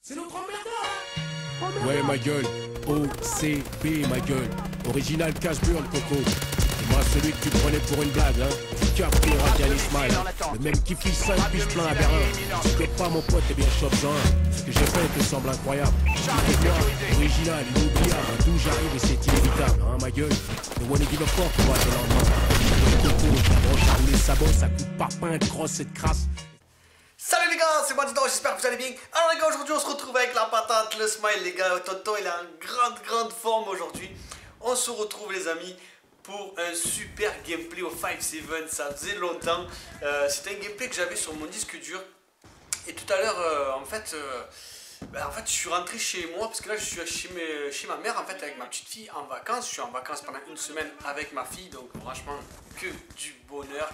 C'est notre emmerdeur. Ouais ma gueule, OCB ma gueule, original cache-burle coco. C'est moi celui que tu prenais pour une blague hein, Capira Giannis Mal, le même qui fiche 5 piches plein à Berlin. Si t'es pas mon pote et bien chope-en, ce que j'ai fait te semble incroyable. Moi, original, inoubliable, d'où j'arrive et c'est inévitable hein ma gueule. Le one give a fuck pour le lendemain. Le coco, le branche à rouler sa bosse, ça coupe par pain, de crosse et de crasse. Salut les gars, c'est Bo2, j'espère que vous allez bien. Alors les gars, aujourd'hui on se retrouve avec la patate, le smile les gars. Tonton il est en grande forme aujourd'hui. On se retrouve les amis pour un super gameplay au 5-7, ça faisait longtemps. C'était un gameplay que j'avais sur mon disque dur. Et tout à l'heure en fait je suis rentré chez moi, parce que là je suis chez ma mère en fait avec ma petite fille en vacances. Je suis en vacances pendant une semaine avec ma fille, donc franchement que du bonheur.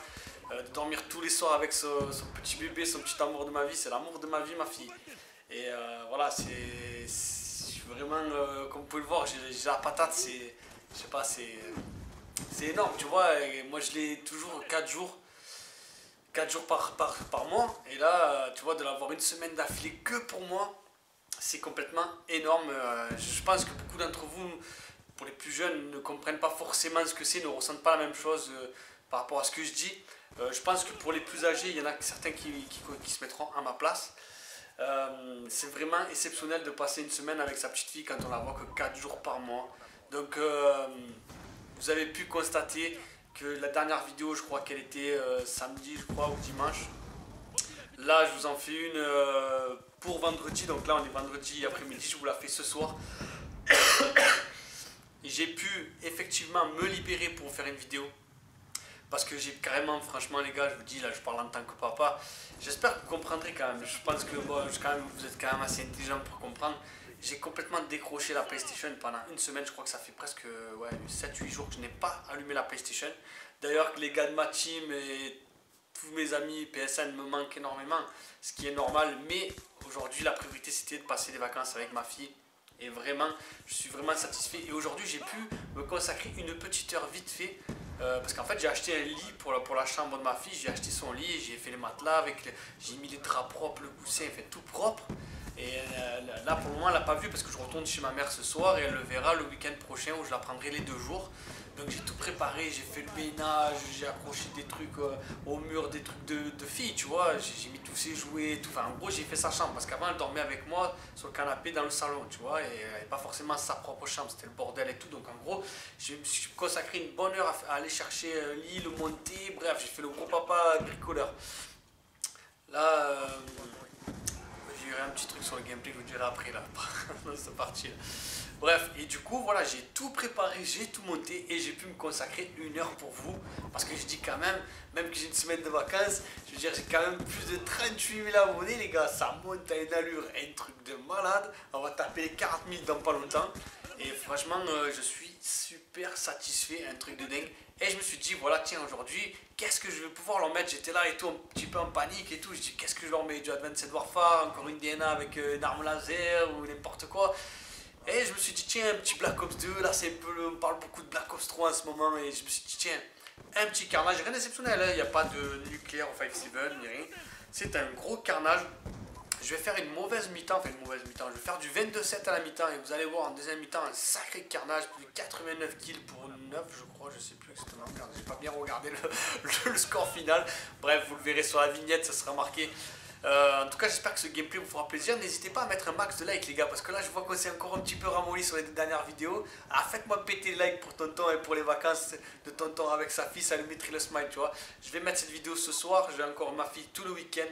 Dormir tous les soirs avec son petit bébé, son petit amour de ma vie, c'est l'amour de ma vie ma fille. Et voilà, c'est vraiment, comme vous pouvez le voir, j'ai la patate, c'est, je sais pas, c'est énorme, tu vois. Et moi je l'ai toujours 4 jours par mois, et là, tu vois, de l'avoir une semaine d'affilée que pour moi, c'est complètement énorme. Je pense que beaucoup d'entre vous, pour les plus jeunes, ne comprennent pas forcément ce que c'est, ne ressentent pas la même chose par rapport à ce que je dis. Je pense que pour les plus âgés, il y en a certains qui se mettront à ma place. C'est vraiment exceptionnel de passer une semaine avec sa petite fille quand on la voit que 4 jours par mois. Donc vous avez pu constater que la dernière vidéo, je crois qu'elle était samedi je crois, ou dimanche. Là je vous en fais une pour vendredi, donc là on est vendredi après-midi, je vous la fais ce soir. J'ai pu effectivement me libérer pour faire une vidéo. Parce que j'ai carrément, franchement les gars, je vous dis, là je parle en tant que papa, j'espère que vous comprendrez quand même, je pense que bon, vous êtes quand même assez intelligent pour comprendre. J'ai complètement décroché la PlayStation pendant une semaine, je crois que ça fait presque ouais, 7-8 jours que je n'ai pas allumé la PlayStation. D'ailleurs les gars de ma team et tous mes amis PSN me manquent énormément, ce qui est normal, mais aujourd'hui la priorité c'était de passer des vacances avec ma fille. Et vraiment, je suis vraiment satisfait. Et aujourd'hui, j'ai pu me consacrer une petite heure vite fait. Parce qu'en fait, j'ai acheté un lit pour la chambre de ma fille. J'ai acheté son lit, j'ai fait les matelas, j'ai mis les draps propres, le coussin, fait tout propre. Et là, pour le moment, elle n'a pas vu parce que je retourne chez ma mère ce soir. Et elle le verra le week-end prochain où je la prendrai les 2 jours. Donc j'ai tout préparé, j'ai fait le ménage, j'ai accroché des trucs au mur, des trucs de filles, tu vois. J'ai mis tous ses jouets, tout. Enfin, en gros, j'ai fait sa chambre parce qu'avant, elle dormait avec moi sur le canapé dans le salon, tu vois. Et pas forcément sa propre chambre, c'était le bordel et tout. Donc en gros, je me suis consacré une bonne heure à aller chercher un lit, le monter. Bref, j'ai fait le gros papa bricoleur. Là, j'ai eu un petit truc sur le gameplay que je vous dirai après, là, dans cette partie là. Bref, et du coup, voilà, j'ai tout préparé, j'ai tout monté et j'ai pu me consacrer une heure pour vous. Parce que je dis quand même, même que j'ai une semaine de vacances, je veux dire, j'ai quand même plus de 38 000 abonnés, les gars. Ça monte à une allure, un truc de malade. On va taper 40 000 dans pas longtemps. Et franchement, je suis super satisfait, un truc de dingue. Et je me suis dit, voilà, tiens, aujourd'hui, qu'est-ce que je vais pouvoir leur mettre? J'étais là et tout, un petit peu en panique et tout. Je dis, qu'est-ce que je leur mets? Du Advanced Warfare, encore une DNA avec une arme laser ou n'importe quoi. Et je me suis dit, tiens, un petit Black Ops 2, là c'est un peu, on parle beaucoup de Black Ops 3 en ce moment, et je me suis dit, tiens, un petit carnage, rien d'exceptionnel, il n'y a pas de nucléaire au 5-7, ni rien, c'est un gros carnage. Je vais faire une mauvaise mi-temps, enfin une mauvaise mi-temps, je vais faire du 22-7 à la mi-temps, et vous allez voir en deuxième mi-temps un sacré carnage, plus de 89 kills pour 9, je crois, je sais plus exactement, j'ai pas bien regardé le score final. Bref, vous le verrez sur la vignette, ça sera marqué. En tout cas, j'espère que ce gameplay vous fera plaisir. N'hésitez pas à mettre un max de likes, les gars, parce que là, je vois qu'on s'est encore un petit peu ramolli sur les dernières vidéos. Ah, faites-moi péter les likes pour Tonton et pour les vacances de Tonton avec sa fille, ça lui mettrait le smile, tu vois. Je vais mettre cette vidéo ce soir, j'ai encore ma fille tout le week-end.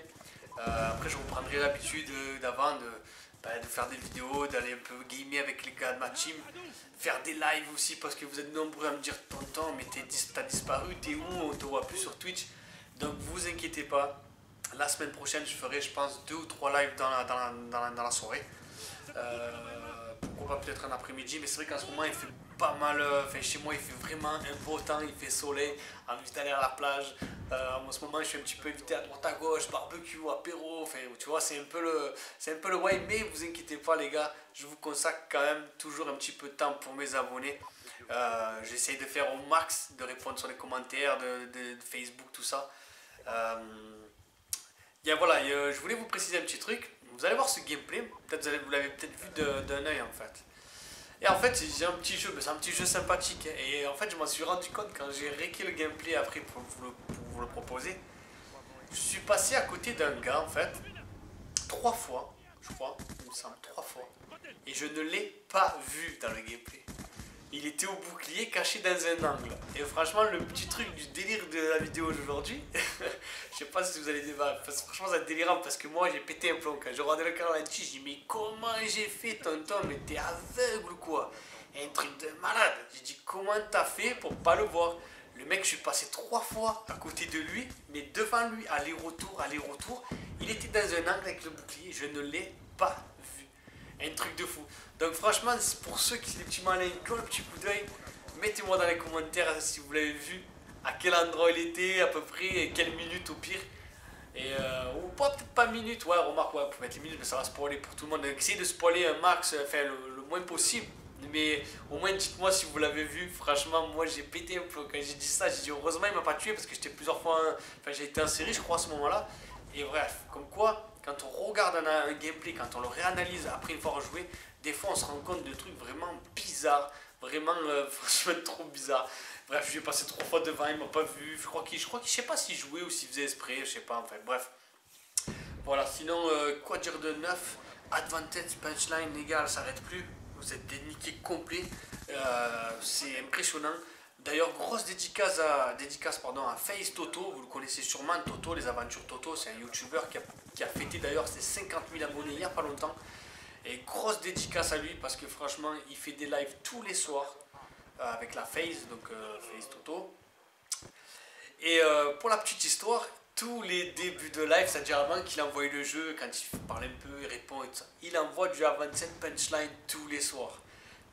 Après, je reprendrai l'habitude d'avant de faire des vidéos, d'aller un peu gamer avec les gars de ma team. Faire des lives aussi, parce que vous êtes nombreux à me dire, Tonton, mais t'as disparu, t'es où? On te voit plus sur Twitch. Donc, vous inquiétez pas. La semaine prochaine, je ferai, je pense, 2 ou 3 lives dans la soirée. Pourquoi pas peut-être un après-midi, mais c'est vrai qu'en ce moment, il fait pas mal. Enfin, chez moi, il fait vraiment un beau temps, il fait soleil, envie d'aller à la plage. En ce moment, je suis un petit peu invité à droite à gauche, barbecue, apéro. Enfin, tu vois, c'est un peu le way, mais vous inquiétez pas, les gars, je vous consacre quand même toujours un petit peu de temps pour mes abonnés. J'essaye de faire au max, de répondre sur les commentaires de Facebook, tout ça. Voilà, je voulais vous préciser un petit truc. Vous allez voir ce gameplay, peut-être vous l'avez peut-être vu d'un œil en fait. Et en fait j'ai un petit jeu, c'est un petit jeu sympathique. Hein. Et en fait je m'en suis rendu compte quand j'ai réécrit le gameplay après pour vous le proposer. Je suis passé à côté d'un gars en fait, 3 fois, je crois, il me semble 3 fois. Et je ne l'ai pas vu dans le gameplay. Il était au bouclier caché dans un angle. Et franchement le petit truc du délire de la vidéo d'aujourd'hui, je sais pas si vous allez débattre, parce que franchement c'est délirant parce que moi j'ai pété un plomb quand je regardais le canal là-dessus, j'ai dit mais comment j'ai fait tonton, mais t'es aveugle ou quoi? Un truc de malade. J'ai dit comment t'as fait pour pas le voir? Le mec, je suis passé 3 fois à côté de lui, mais devant lui, aller-retour, aller-retour. Il était dans un angle avec le bouclier, je ne l'ai pas vu. Un truc de fou. Donc franchement, pour ceux qui les petits malins, collent le petit coup d'œil, mettez-moi dans les commentaires si vous l'avez vu, à quel endroit il était à peu près, et quelle minute au pire. Et ou pas, peut-être pas minute, ouais, remarque, ouais, pour mettre les minutes, mais ça va spoiler pour tout le monde. Donc essayez de spoiler un max, enfin le moins possible. Mais au moins dites-moi si vous l'avez vu, franchement moi j'ai pété un peu quand j'ai dit ça, j'ai dit heureusement il m'a pas tué parce que j'étais plusieurs fois, enfin j'ai été en série je crois à ce moment là. Et bref, comme quoi quand on regarde un gameplay, quand on le réanalyse après une fois rejoué, des fois on se rend compte de trucs vraiment bizarres, vraiment franchement trop bizarres. Bref, j'ai passé 3 fois devant, il m'a pas vu, je sais pas s'il jouait ou s'il faisait esprit, je sais pas en fait, bref. Voilà, sinon quoi dire de neuf, Advanced Punchline les gars, elle s'arrête plus. Vous êtes déniqué complet, c'est impressionnant. D'ailleurs, grosse dédicace à Face Toto, vous le connaissez sûrement, Toto, les aventures Toto, c'est un youtubeur qui a fêté d'ailleurs ses 50 000 abonnés il n'y a pas longtemps. Et grosse dédicace à lui parce que franchement, il fait des lives tous les soirs avec la Face, donc Face Toto. Et pour la petite histoire, tous les débuts de live, c'est-à-dire avant qu'il envoie le jeu, quand il parle un peu, il répond et tout ça, il envoie du Advanced Punchline tous les soirs.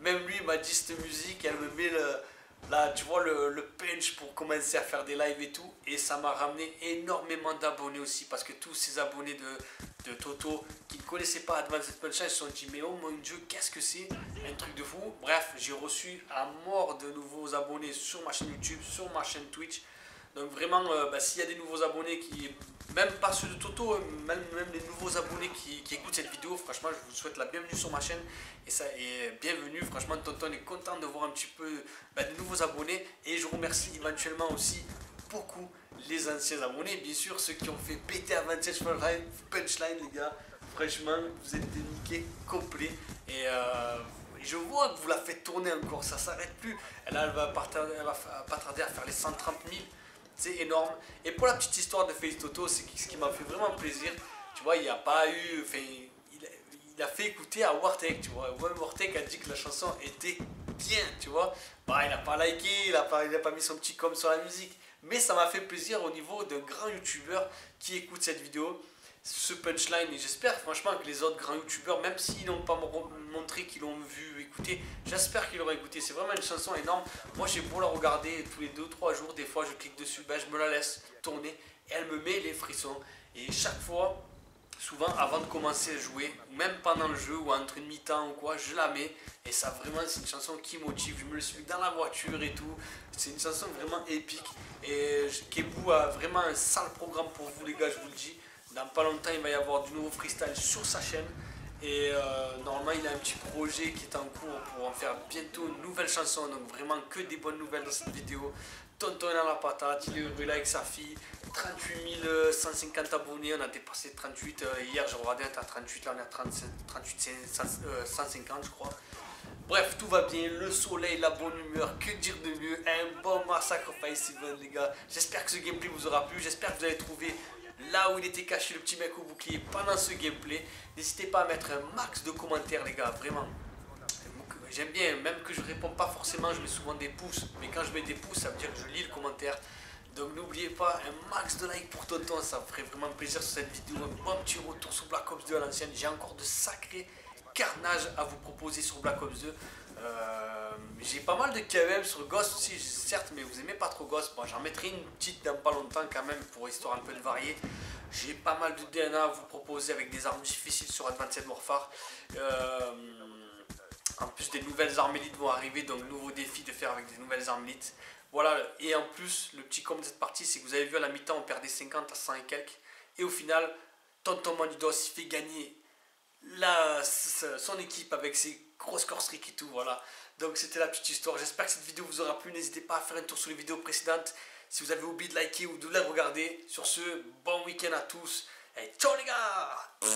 Même lui, il m'a dit cette musique, elle me met le punch pour commencer à faire des lives et tout, et ça m'a ramené énormément d'abonnés aussi, parce que tous ces abonnés de Toto qui ne connaissaient pas Advanced Punchline se sont dit mais oh mon dieu, qu'est-ce que c'est? Un truc de fou. Bref, j'ai reçu à mort de nouveaux abonnés sur ma chaîne YouTube, sur ma chaîne Twitch. Donc vraiment, s'il y a des nouveaux abonnés qui, même pas ceux de Toto, même les nouveaux abonnés qui écoutent cette vidéo, franchement, je vous souhaite la bienvenue sur ma chaîne. Et bienvenue, franchement, Tonton est content de voir un petit peu de nouveaux abonnés. Et je remercie éventuellement aussi beaucoup les anciens abonnés. Bien sûr, ceux qui ont fait péter à 27 punchline, les gars. Franchement, vous êtes déniqués complet. Et je vois que vous la faites tourner encore, ça s'arrête plus. Et là, elle va pas tarder à faire les 130 000. C'est énorme. Et pour la petite histoire de Face Toto, c'est ce qui m'a fait vraiment plaisir. Tu vois, il n'y a pas eu... Enfin, il a fait écouter à WARTEK, tu vois. WARTEK a dit que la chanson était bien, tu vois. Bah, il n'a pas liké, il a pas mis son petit com sur la musique. Mais ça m'a fait plaisir au niveau d'un grand youtubeur qui écoute cette vidéo, ce punchline. Et j'espère franchement que les autres grands youtubeurs, même s'ils n'ont pas montré qu'ils l'ont vu écouter, j'espère qu'ils l'auront écouté. C'est vraiment une chanson énorme. Moi j'ai beau la regarder tous les 2-3 jours, des fois je clique dessus, je me la laisse tourner et elle me met les frissons. Et chaque fois, souvent avant de commencer à jouer, même pendant le jeu ou entre une mi-temps ou quoi, je la mets. Et ça vraiment c'est une chanson qui motive, je me le suis dans la voiture et tout. C'est une chanson vraiment épique. Et Kebou a vraiment un sale programme pour vous les gars, je vous le dis. Dans pas longtemps, il va y avoir du nouveau freestyle sur sa chaîne. Et normalement, il a un petit projet qui est en cours pour en faire bientôt une nouvelle chanson. Donc vraiment que des bonnes nouvelles dans cette vidéo. Tonton à la patate, il est heureux avec sa fille. 38 150 abonnés, on a dépassé 38. Hier, je regardais, on était à 38, là on est à 38 150 je crois. Bref, tout va bien, le soleil, la bonne humeur, que dire de mieux. Un bon massacre FIVE SEVEN les gars. J'espère que ce gameplay vous aura plu, j'espère que vous avez trouvé... là où il était caché le petit mec au bouclier pendant ce gameplay. N'hésitez pas à mettre un max de commentaires les gars, vraiment. J'aime bien, même que je réponds pas forcément, je mets souvent des pouces. Mais quand je mets des pouces, ça veut dire que je lis le commentaire. Donc n'oubliez pas, un max de likes pour Tonton, ça me ferait vraiment plaisir sur cette vidéo. Un bon petit retour sur Black Ops 2 à l'ancienne, j'ai encore de sacrés carnages à vous proposer sur Black Ops 2. J'ai pas mal de KEM sur Ghost aussi, certes, mais vous aimez pas trop Ghost. Bon, j'en mettrai une petite dans pas longtemps quand même pour histoire un peu de varier. J'ai pas mal de DNA à vous proposer avec des armes difficiles sur Advanced Warfare. En plus, des nouvelles armes élites vont arriver, donc nouveau défi de faire avec des nouvelles armes élites. Voilà, et en plus, le petit com de cette partie, c'est que vous avez vu à la mi-temps, on perdait 50 à 100 et quelques. Et au final, Tonton Bandidos fait gagner son équipe avec ses grosses corseries et tout, voilà. Donc c'était la petite histoire, j'espère que cette vidéo vous aura plu, n'hésitez pas à faire un tour sur les vidéos précédentes si vous avez oublié de liker ou de les regarder. Sur ce, bon week-end à tous et ciao les gars.